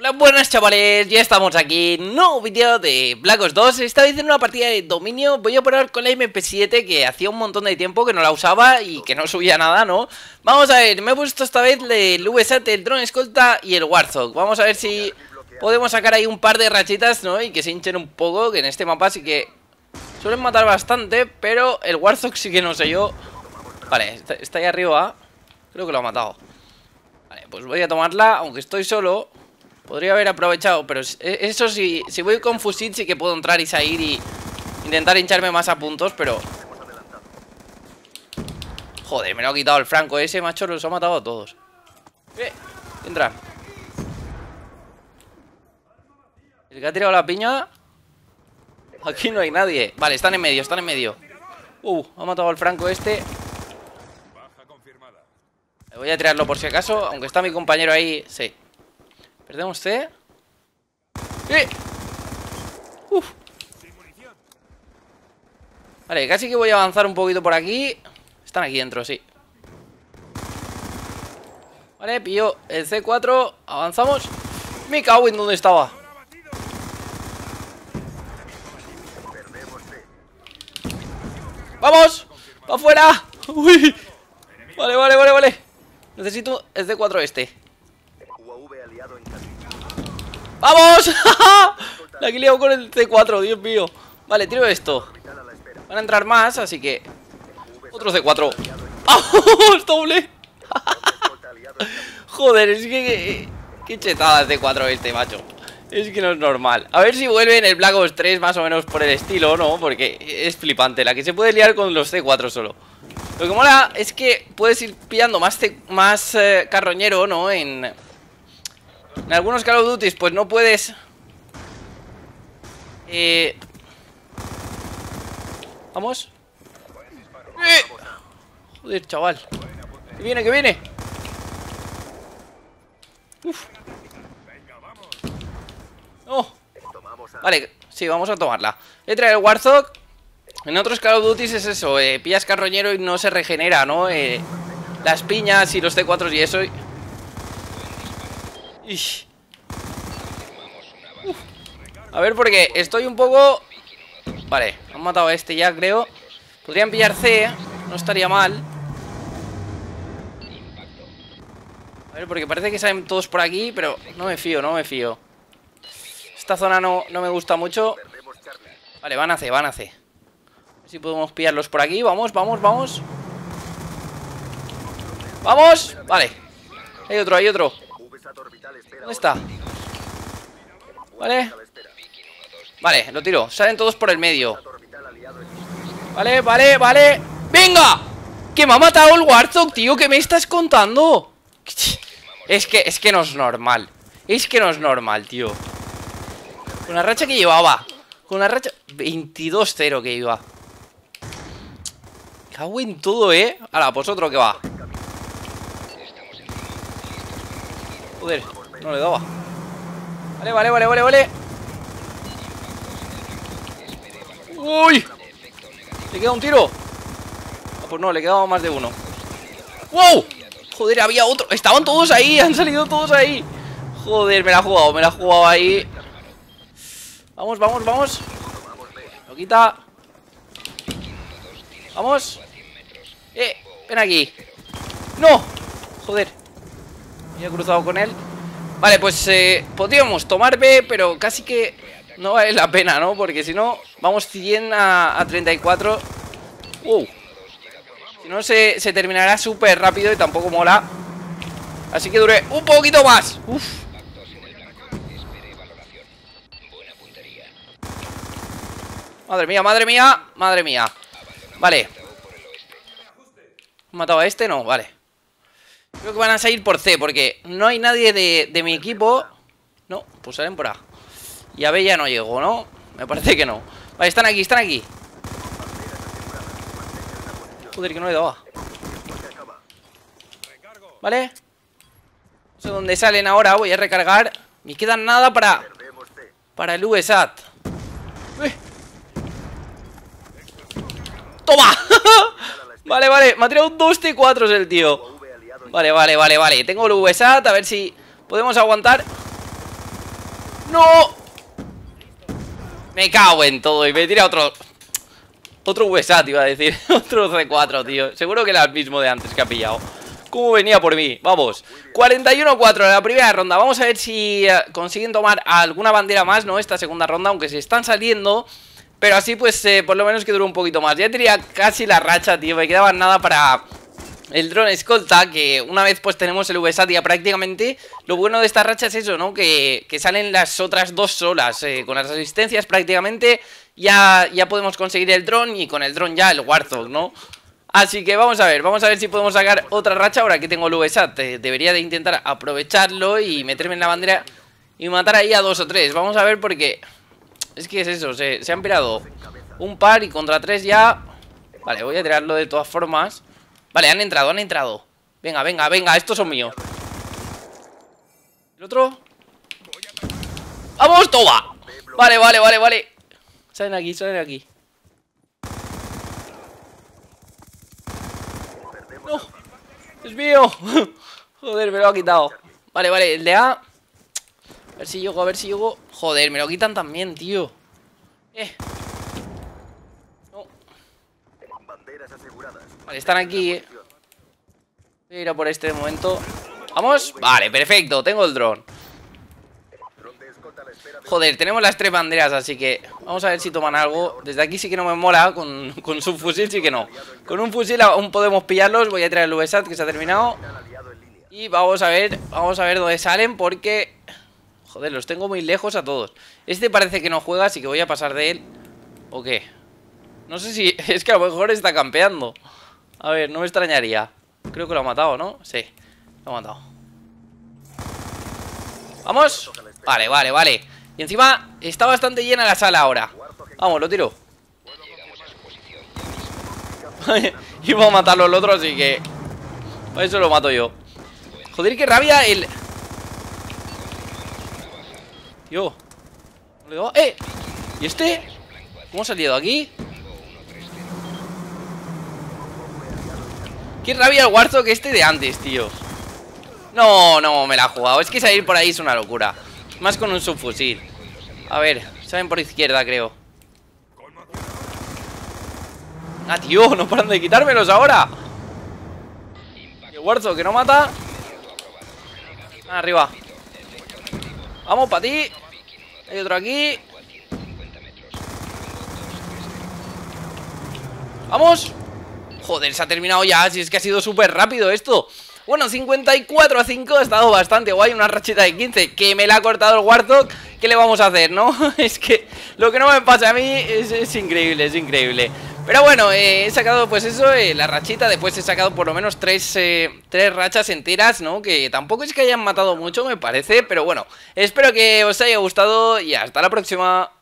Hola, buenas chavales, ya estamos aquí, nuevo vídeo de Black Ops 2, esta vez en una partida de dominio. Voy a probar con la MP7 que hacía un montón de tiempo que no la usaba y que no subía nada, ¿no? Vamos a ver, me he puesto esta vez el VSAT, el Drone Escolta y el Warthog. Vamos a ver si podemos sacar ahí un par de rachitas, ¿no? Y que se hinchen un poco, que en este mapa sí que suelen matar bastante, pero el Warthog sí que no sé yo. Vale, está ahí arriba, creo que lo ha matado. Vale, pues voy a tomarla, aunque estoy solo. Podría haber aprovechado, pero eso sí, si voy con fusil sí que puedo entrar y salir y intentar hincharme más a puntos, pero... Joder, me lo ha quitado el franco ese, macho, los ha matado a todos. Entra. El que ha tirado la piña... Aquí no hay nadie. Vale, están en medio, están en medio. Ha matado al franco este. Le voy a tirarlo por si acaso, aunque está mi compañero ahí, sí. Perdemos C. Vale, casi que voy a avanzar un poquito por aquí. Están aquí dentro, sí. Vale, pillo el C4. Avanzamos. Me cago en donde estaba. ¡Vamos! ¡Va afuera! ¡Uy! Vale, vale, vale, vale. Necesito el C4 este. ¡Vamos! La que liado con el C4, Dios mío. Vale, tiro esto. Van a entrar más, así que... Otro C4. ¡Vamos! ¡Doble! Joder, es que... Qué chetada el C4 este, macho. Es que no es normal. A ver si vuelve en el Black Ops 3 más o menos por el estilo, ¿no? Porque es flipante. La que se puede liar con los C4 solo. Lo que mola es que puedes ir pillando más carroñero, ¿no? En algunos Call of Duty pues no puedes vamos. Joder, chaval. Que viene, que viene. No. Vale, sí, vamos a tomarla. Voy a traer el Warthog. En otros Call of Duty es eso, pillas carroñero y no se regenera, ¿no? Las piñas y los T4 y eso. A ver, porque estoy un poco... Vale, han matado a este ya, creo. Podrían pillar C, no estaría mal. A ver, porque parece que salen todos por aquí, pero no me fío, no me fío. Esta zona no me gusta mucho. Vale, van a C, van a C. A ver si podemos pillarlos por aquí. Vamos, vamos, vamos. ¡Vamos! Vale. Hay otro, hay otro. ¿Dónde está? Vale. Vale, lo tiro. Salen todos por el medio. Vale, vale, vale. ¡Venga! ¡Que me ha matado el Warthog, tío! ¿Qué me estás contando? Es que no es normal. Es que no es normal, tío. Con la racha que llevaba. Con la racha... 22-0 que iba. Cago en todo, ¿eh? Ahora, pues otro que va. Joder, no le daba. Vale, vale, vale, vale, vale. ¡Uy! ¿Le queda un tiro? Ah, pues no, le quedaba más de uno. ¡Wow! Joder, había otro. Estaban todos ahí, han salido todos ahí. Joder, me la ha jugado ahí. Vamos, vamos, vamos. Lo quita. Vamos. Ven aquí. ¡No! Joder. Ya he cruzado con él. Vale, pues podríamos tomar B, pero casi que no vale la pena, ¿no? Porque si no, vamos 100 a 34. ¡Wow! Si no, se terminará súper rápido y tampoco mola. Así que dure un poquito más. ¡Uf! Madre mía, madre mía, madre mía. Vale. ¿He matado a este? No, vale. Creo que van a salir por C, porque no hay nadie de mi equipo. No, pues salen por A. Y a B ya no llego, ¿no? Me parece que no. Vale, están aquí, están aquí. Joder, que no le he dado A. Vale. No sé dónde salen ahora, voy a recargar. Me quedan nada para el VSAT. ¡Toma! Vale, vale, me ha tirado dos T4s el tío. Vale, vale, vale, vale. Tengo el VSAT, a ver si podemos aguantar. ¡No! Me cago en todo y me tira otro... Otro VSAT, iba a decir. Otro C4, tío. Seguro que era el mismo de antes que ha pillado. ¿Cómo venía por mí? Vamos. 41-4 en la primera ronda. Vamos a ver si consiguen tomar alguna bandera más, ¿no? Esta segunda ronda, aunque se están saliendo... Pero así pues por lo menos que duró un poquito más. Ya tenía casi la racha, tío. Me quedaba nada para el Drone Escolta, que una vez pues tenemos el VSAT ya prácticamente. Lo bueno de esta racha es eso, ¿no? Que salen las otras dos solas, con las asistencias prácticamente. Ya podemos conseguir el Drone y con el Drone ya el Warthog, ¿no? Así que vamos a ver si podemos sacar otra racha ahora que tengo el VSAT. Debería de intentar aprovecharlo y meterme en la bandera y matar ahí a dos o tres. Vamos a ver porque... Es que es eso, se han pirado un par y contra tres ya. Vale, voy a tirarlo de todas formas. Vale, han entrado. Venga, venga, venga, estos son míos. ¿El otro? ¡Vamos, toma! Vale. Salen aquí. ¡No! ¡Es mío! Joder, me lo ha quitado. Vale, el de A. A ver si llego. Joder, me lo quitan también, tío. No. Vale, están aquí, Voy a ir a por este de momento. ¿Vamos? Vale, perfecto, tengo el dron. Joder, tenemos las tres banderas, así que vamos a ver si toman algo. Desde aquí sí que no me mola, con su fusil sí que no. Con un fusil aún podemos pillarlos. Voy a traer el VSAT que se ha terminado. Y vamos a ver dónde salen porque... Joder, los tengo muy lejos a todos. Este parece que no juega, así que voy a pasar de él. ¿O qué? No sé si... Es que a lo mejor está campeando. A ver, no me extrañaría. Creo que lo ha matado, ¿no? Sí, lo ha matado. ¿Vamos? Vale. Y encima está bastante llena la sala ahora. Vamos, lo tiro. Iba a matarlo el otro, así que... Por eso lo mato yo. Joder, qué rabia el... Tío, no le doy. ¡Eh! ¿Y este? ¿Cómo ha salido aquí? ¡Qué rabia el Warthog que este de antes, tío! No, me la ha jugado. Es que salir por ahí es una locura. Más con un subfusil. A ver, salen por izquierda, creo. ¡Ah, tío! ¡No paran de quitármelos ahora! El Warthog que no mata. Arriba. Vamos, para ti. Hay otro aquí. ¡Vamos! Joder, se ha terminado ya. Si es que ha sido súper rápido esto. Bueno, 54-5. Ha estado bastante guay. Una rachita de 15. Que me la ha cortado el Warthog. ¿Qué le vamos a hacer, no? Es que lo que no me pasa a mí es increíble, es increíble. Pero bueno, he sacado pues eso, la rachita. Después he sacado por lo menos tres rachas enteras, ¿no? Que tampoco es que hayan matado mucho, me parece. Pero bueno, espero que os haya gustado y hasta la próxima.